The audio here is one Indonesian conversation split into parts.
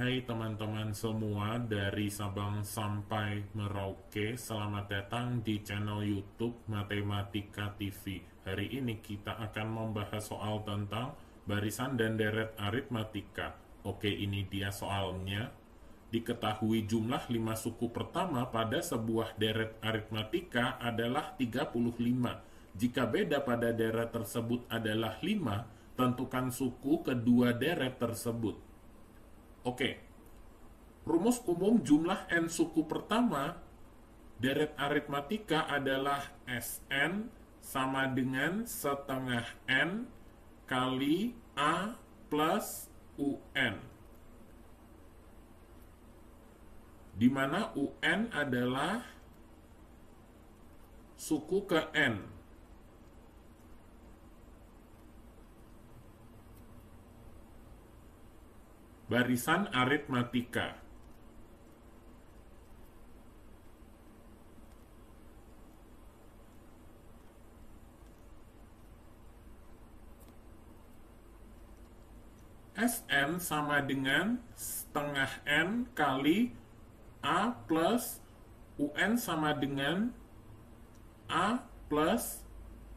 Hai teman-teman semua dari Sabang sampai Merauke, selamat datang di channel YouTube Matematika TV. Hari ini kita akan membahas soal tentang barisan dan deret aritmatika. Oke, ini dia soalnya. Diketahui jumlah 5 suku pertama pada sebuah deret aritmatika adalah 35. Jika beda pada deret tersebut adalah 5, tentukan suku kedua deret tersebut. Oke, rumus umum jumlah n suku pertama deret aritmatika adalah Sn sama dengan setengah n kali a plus un, di mana un adalah suku ke n. Barisan aritmatika. Sn sama dengan setengah n kali a plus un sama dengan a plus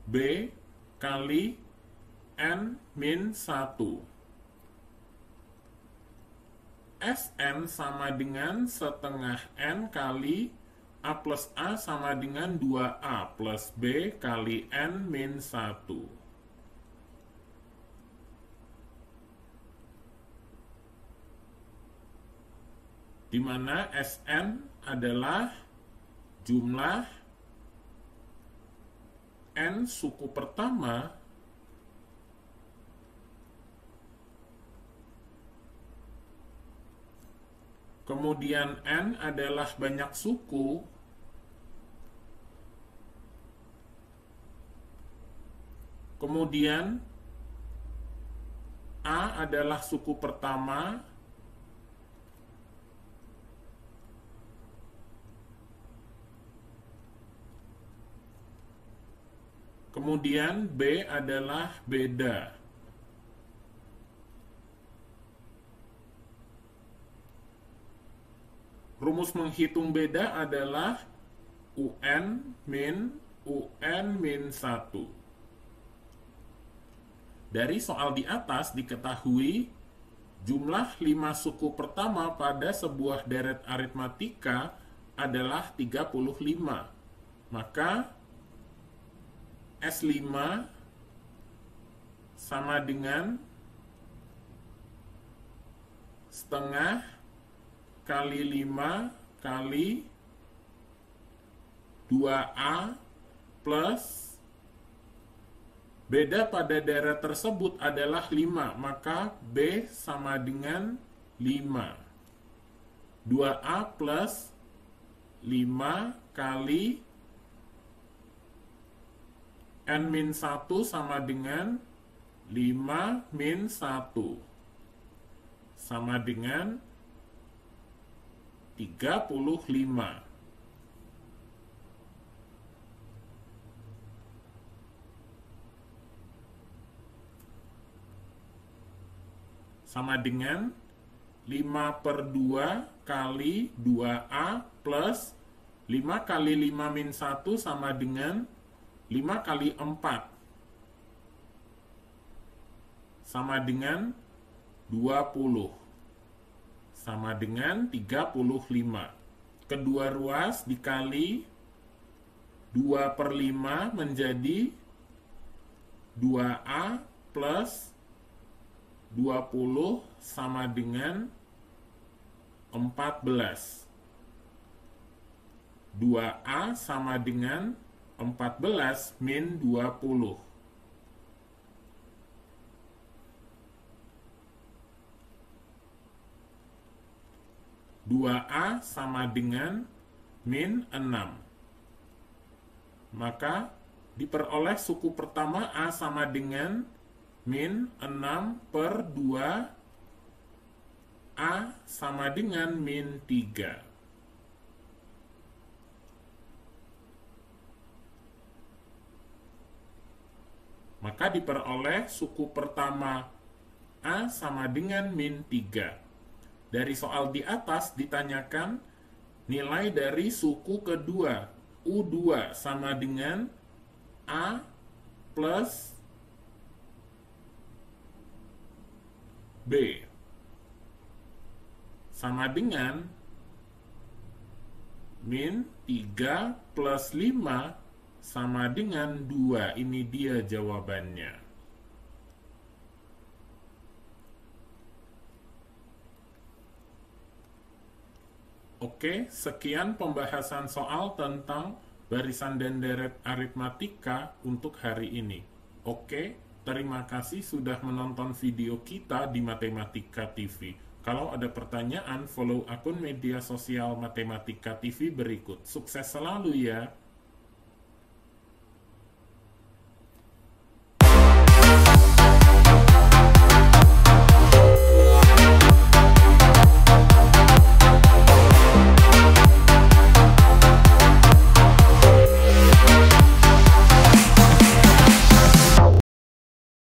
b kali n min 1. Sn sama dengan setengah n kali a plus a sama dengan 2a plus b kali n min 1. Di mana Sn adalah jumlah n suku pertama . Kemudian n adalah banyak suku. Kemudian a adalah suku pertama. Kemudian b adalah beda. Rumus menghitung beda adalah UN min 1. Dari soal di atas diketahui jumlah 5 suku pertama pada sebuah deret aritmatika adalah 35. Maka S5 sama dengan setengah kali 5 kali 2A plus beda pada deret tersebut adalah 5, maka B sama dengan 5. 2A plus 5 kali N min 1 sama dengan 5 min 1 sama dengan 35. Sama dengan 5/2 kali 2A plus 5 kali 5 min 1 sama dengan 5 kali 4. Sama dengan 20. Sama dengan 35. Kedua ruas dikali 2/5 menjadi 2A plus 20 sama dengan 14. 2A sama dengan 14 min 20. (2A) sama dengan min 6. Maka diperoleh suku pertama A sama dengan min 6/2, A sama dengan min 3. Maka diperoleh suku pertama A sama dengan min 3. Dari soal di atas ditanyakan nilai dari suku kedua, U2 sama dengan A plus B sama dengan min 3 plus 5 sama dengan 2. Ini dia jawabannya. Oke, sekian pembahasan soal tentang barisan dan deret aritmatika untuk hari ini. Oke, terima kasih sudah menonton video kita di Matematika TV. Kalau ada pertanyaan, follow akun media sosial Matematika TV berikut. Sukses selalu ya!